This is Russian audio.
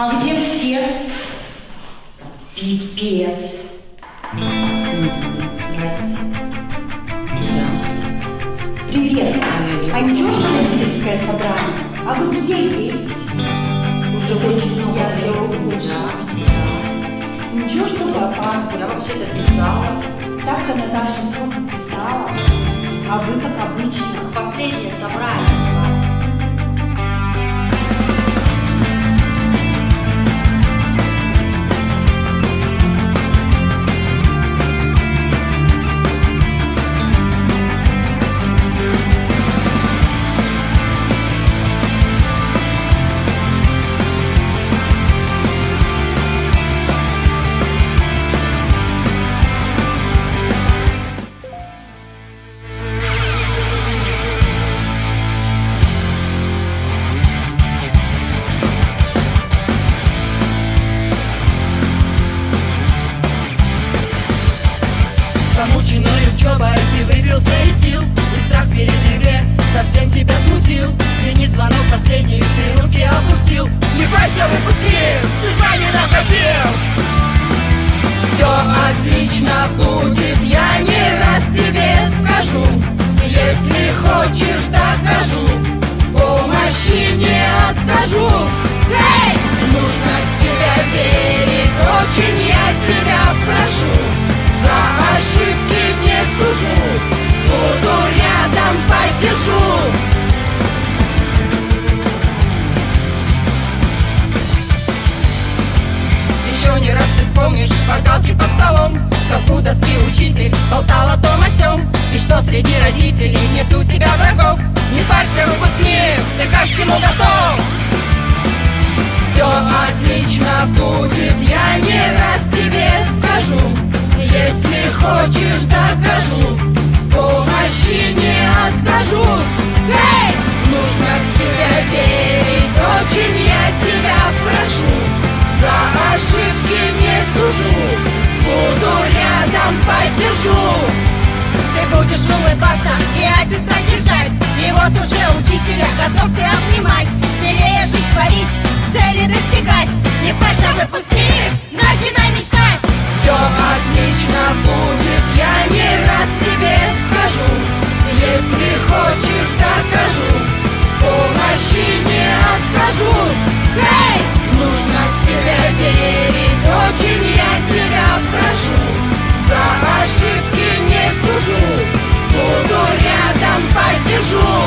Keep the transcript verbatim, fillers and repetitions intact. А где все? Пипец. Здрасте. Да. Привет. А ничего, что родительское собрание? А вы где есть? Уже очень много. Я живу уже. Ничего, что вы опаздывали. Я вообще-то писала. Так-то Наташа много писала. А вы, как обычно, последнее собрание. Замученной учебой ты выбился из сил, и страх перед игре совсем тебя смутил. Звенит звонок последний, ты руки опустил. Не бойся, выпусти, ты знаний накопил. Все отлично будет, я не раз тебе скажу. Если хочешь, докажу, помощи не откажу. Эй! Нужно в себя верить, очень я тебя прошу. За ошибки не сужу, буду рядом, поддержу. Еще не раз ты вспомнишь шпаргалки под столом, как у доски учитель болтал о том о сём, и что среди родителей нет у тебя врагов. Не парься, выпускник, ты ко всему готов. Все отлично будет, я не раз тебе скажу. Если хочешь, докажу, помощи не откажу. Эй! Нужно в себя верить, очень я тебя прошу. За ошибки не сужу, буду рядом, поддержу. Ты будешь улыбаться и аттестат держать, и вот уже учителя готов ты обнимать. Смелее жить, творить, цели достигать. Не бойся, выпусти, начинай мечтать. Все отлично будет, я не раз тебе скажу. Если хочешь, докажу, помощи не откажу. Эй! Нужно в себя верить, очень я тебя прошу. За ошибки не сужу, буду рядом, поддержу.